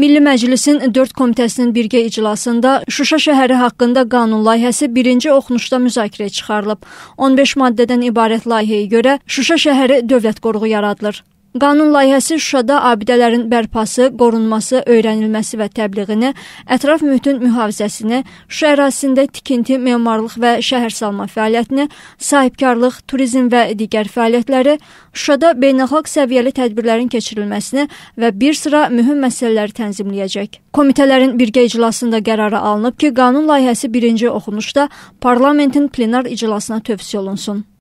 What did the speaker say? Milli Məclisin 4 komitəsinin birgə iclasında Şuşa şəhəri haqqında qanun layihəsi birinci oxunuşda müzakirəyə çıxarılıb. 15 maddədən ibarət layihəyə görə Şuşa şəhəri dövlət qoruğu yaradılır. Qanun layihəsi Şuşada abidələrin bərpası, qorunması, öyrənilməsi və təbliğini, ətraf mühitin mühafizəsini, Şuşa ərazisində tikinti, memarlıq və şəhər salma fəaliyyətini, sahibkarlıq, turizm və digər fəaliyyətləri, Şuşada beynəlxalq səviyyəli tədbirlərin keçirilməsini və bir sıra mühüm məsələləri tənzimləyəcək. Komitələrin birgə iclasında qərarı alınıb ki, qanun layihəsi birinci oxunuşda parlamentin plenar iclasına tövsiyə olunsun.